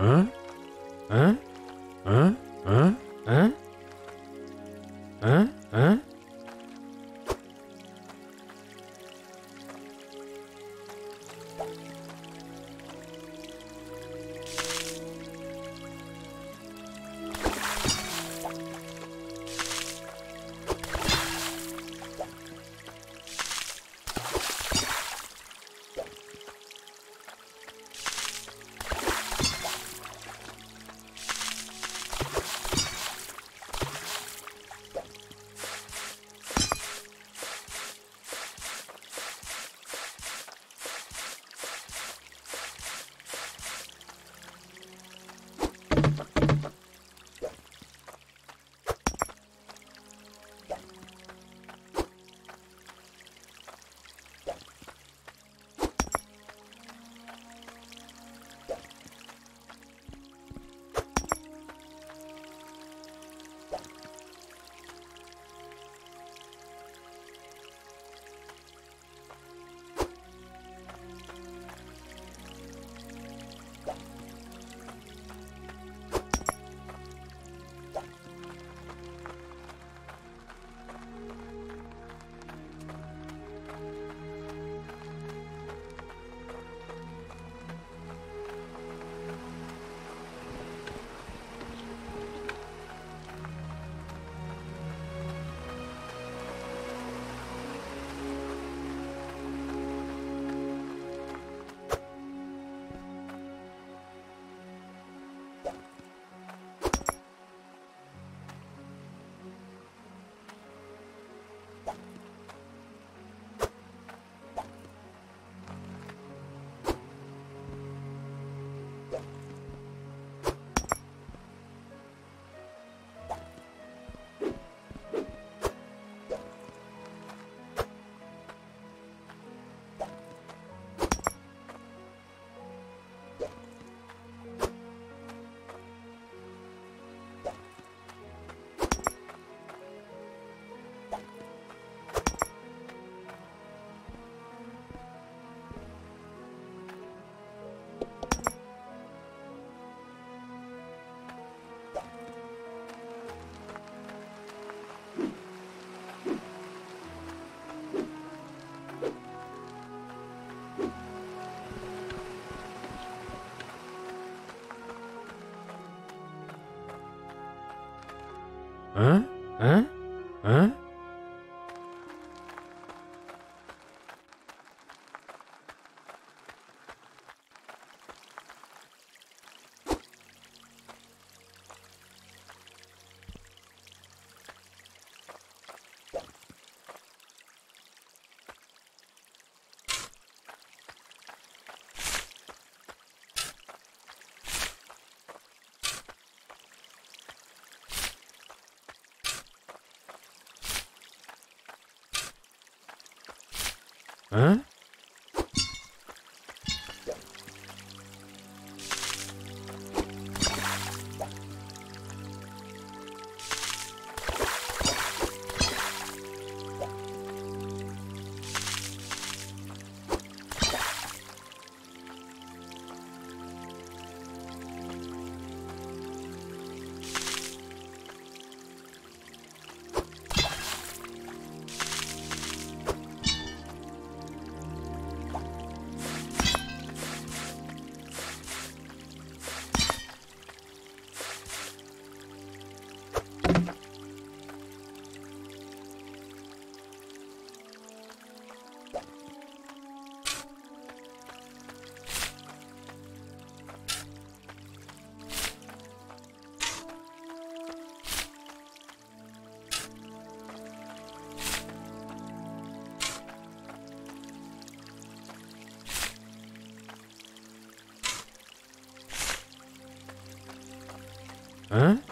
Huh? Huh?